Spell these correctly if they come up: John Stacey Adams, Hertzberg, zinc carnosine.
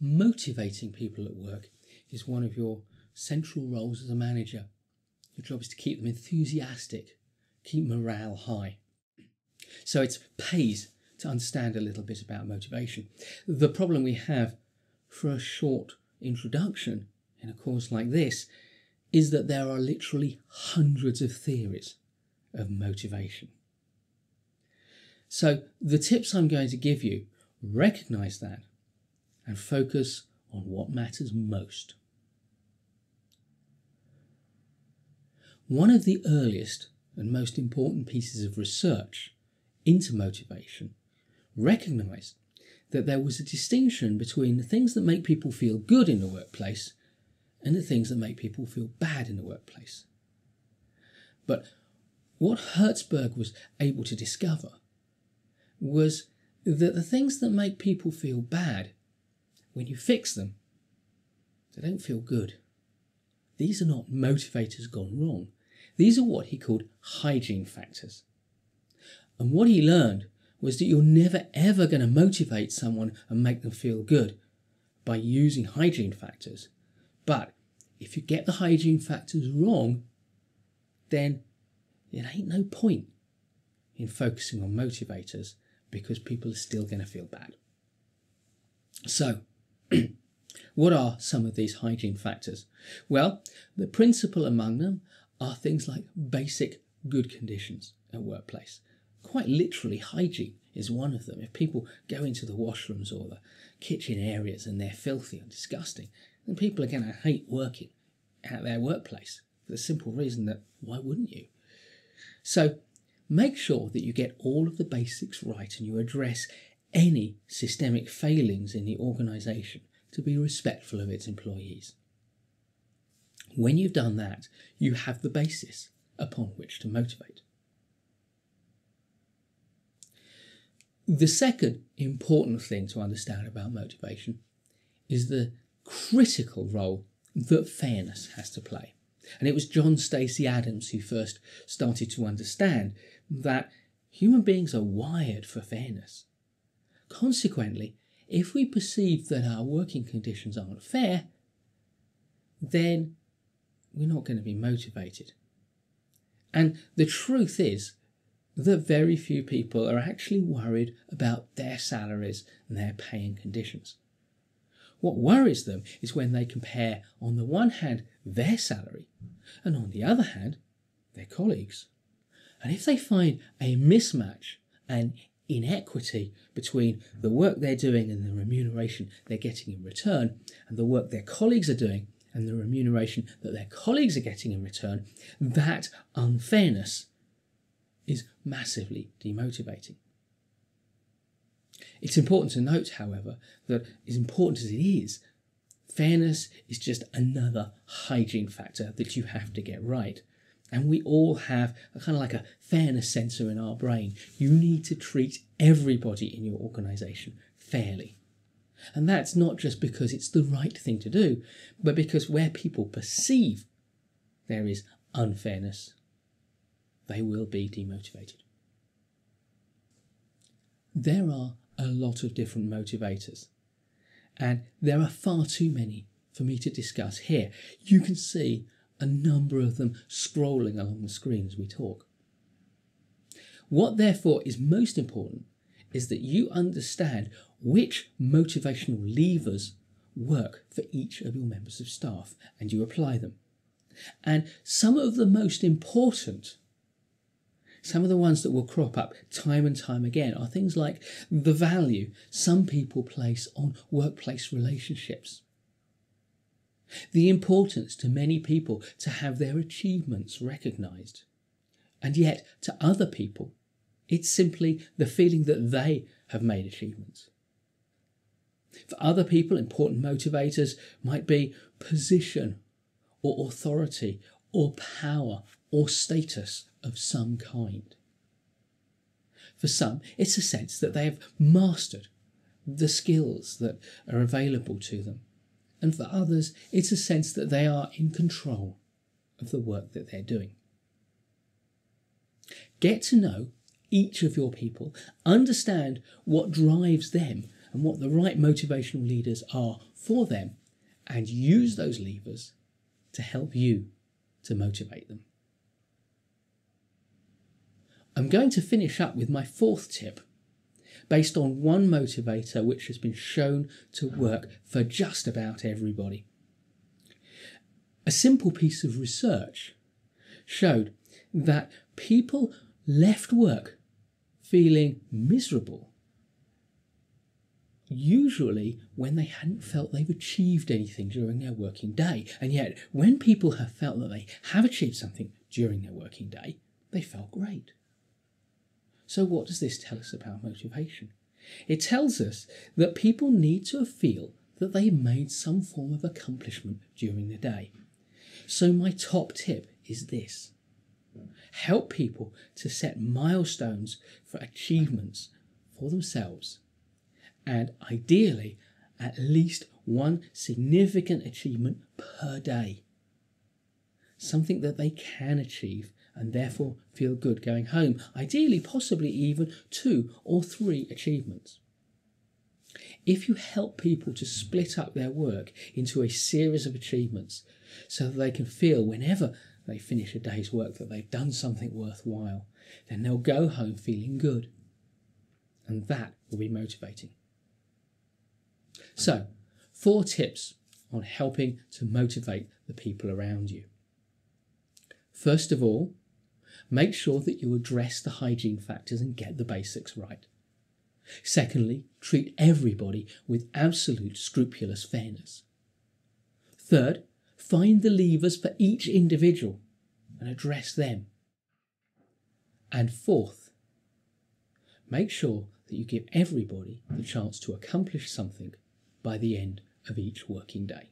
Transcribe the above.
Motivating people at work is one of your central roles as a manager. Your job is to keep them enthusiastic, keep morale high. So it pays to understand a little bit about motivation. The problem we have for a short introduction in a course like this is that there are literally hundreds of theories of motivation. So the tips I'm going to give you recognize that and focus on what matters most. One of the earliest and most important pieces of research into motivation recognized that there was a distinction between the things that make people feel good in the workplace and the things that make people feel bad in the workplace. But what Hertzberg was able to discover was that the things that make people feel bad, when you fix them, they don't feel good. These are not motivators gone wrong. These are what he called hygiene factors. And what he learned was that you're never ever going to motivate someone and make them feel good by using hygiene factors. But if you get the hygiene factors wrong, then it ain't no point in focusing on motivators because people are still going to feel bad. So, what are some of these hygiene factors? Well, the principal among them are things like basic good conditions at workplace. Quite literally, hygiene is one of them. If people go into the washrooms or the kitchen areas and they're filthy and disgusting, then people are going to hate working at their workplace for the simple reason that why wouldn't you? So make sure that you get all of the basics right and you address any systemic failings in the organisation to be respectful of its employees. When you've done that, you have the basis upon which to motivate. The second important thing to understand about motivation is the critical role that fairness has to play. And it was John Stacey Adams who first started to understand that human beings are wired for fairness. Consequently, if we perceive that our working conditions aren't fair, then we're not going to be motivated. And the truth is that very few people are actually worried about their salaries and their pay and conditions. What worries them is when they compare, on the one hand, their salary, and on the other hand, their colleagues. And if they find a mismatch, an inequity between the work they're doing and the remuneration they're getting in return, and the work their colleagues are doing and the remuneration that their colleagues are getting in return, that unfairness is massively demotivating. It's important to note, however, that as important as it is, fairness is just another hygiene factor that you have to get right. And we all have a kind of like a fairness sensor in our brain. You need to treat everybody in your organisation fairly. And that's not just because it's the right thing to do, but because where people perceive there is unfairness, they will be demotivated. There are a lot of different motivators, and there are far too many for me to discuss here. You can see a number of them scrolling along the screen as we talk. What therefore is most important is that you understand which motivational levers work for each of your members of staff and you apply them. And some of the most important, some of the ones that will crop up time and time again, are things like the value some people place on workplace relationships, the importance to many people to have their achievements recognised, and yet to other people it's simply the feeling that they have made achievements. For other people, important motivators might be position or authority or power or status of some kind. For some, it's a sense that they have mastered the skills that are available to them. And for others, it's a sense that they are in control of the work that they're doing. Get to know each of your people, understand what drives them, and what the right motivational leaders are for them, and use those levers to help you to motivate them. I'm going to finish up with my fourth tip, based on one motivator which has been shown to work for just about everybody. A simple piece of research showed that people left work feeling miserable, usually when they hadn't felt they've achieved anything during their working day. And yet, when people have felt that they have achieved something during their working day, they felt great. So what does this tell us about motivation? It tells us that people need to feel that they made some form of accomplishment during the day. So my top tip is this: help people to set milestones for achievements for themselves, and ideally at least one significant achievement per day. Something that they can achieve and therefore feel good going home. Ideally, possibly even 2 or 3 achievements. If you help people to split up their work into a series of achievements so that they can feel whenever they finish a day's work that they've done something worthwhile, then they'll go home feeling good. And that will be motivating. So, 4 tips on helping to motivate the people around you. First of all, make sure that you address the hygiene factors and get the basics right. Secondly, treat everybody with absolute scrupulous fairness. Third, find the levers for each individual and address them. And fourth, make sure that you give everybody the chance to accomplish something by the end of each working day.